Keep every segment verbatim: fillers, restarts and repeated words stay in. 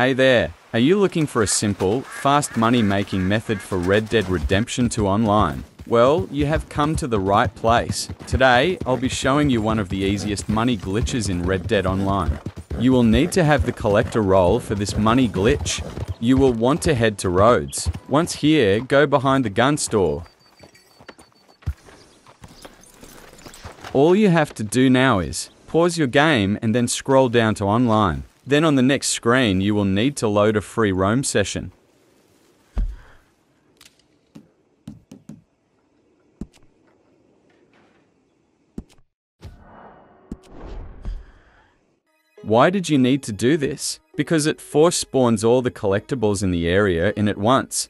Hey there, are you looking for a simple, fast money-making method for Red Dead Redemption two online? Well, you have come to the right place. Today, I'll be showing you one of the easiest money glitches in Red Dead Online. You will need to have the collector role for this money glitch. You will want to head to roads. Once here, go behind the gun store. All you have to do now is pause your game and then scroll down to online. Then on the next screen, you will need to load a free roam session. Why did you need to do this? Because it force spawns all the collectibles in the area in at once.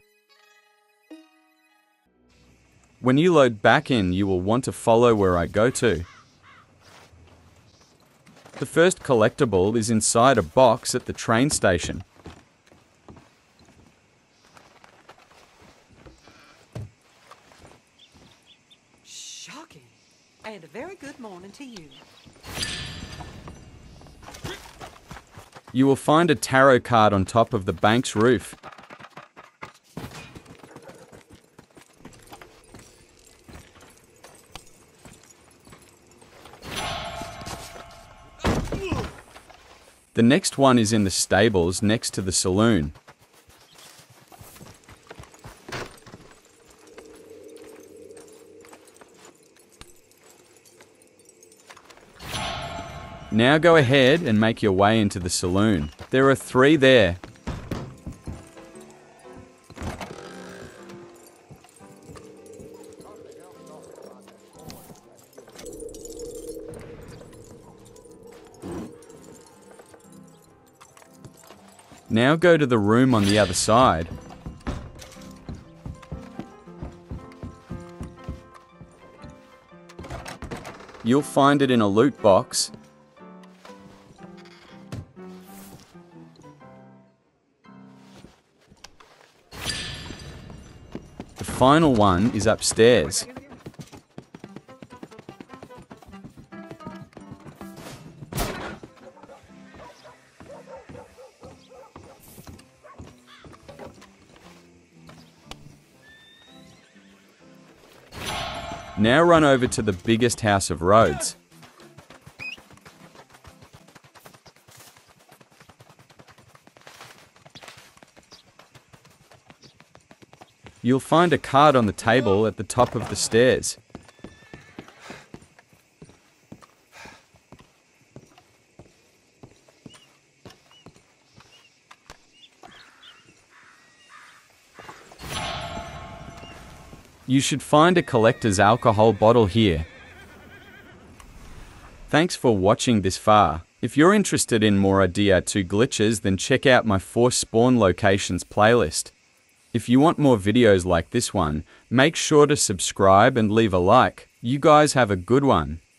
When you load back in, you will want to follow where I go to. The first collectible is inside a box at the train station. Shocking! And a very good morning to you. You will find a tarot card on top of the bank's roof. The next one is in the stables next to the saloon. Now go ahead and make your way into the saloon. There are three there. Now go to the room on the other side. You'll find it in a loot box. The final one is upstairs. Now run over to the biggest house of roads. You'll find a card on the table at the top of the stairs. You should find a collector's alcohol bottle here. Thanks for watching this far. If you're interested in more R D R two glitches, then check out my four spawn locations playlist. If you want more videos like this one, make sure to subscribe and leave a like. You guys have a good one.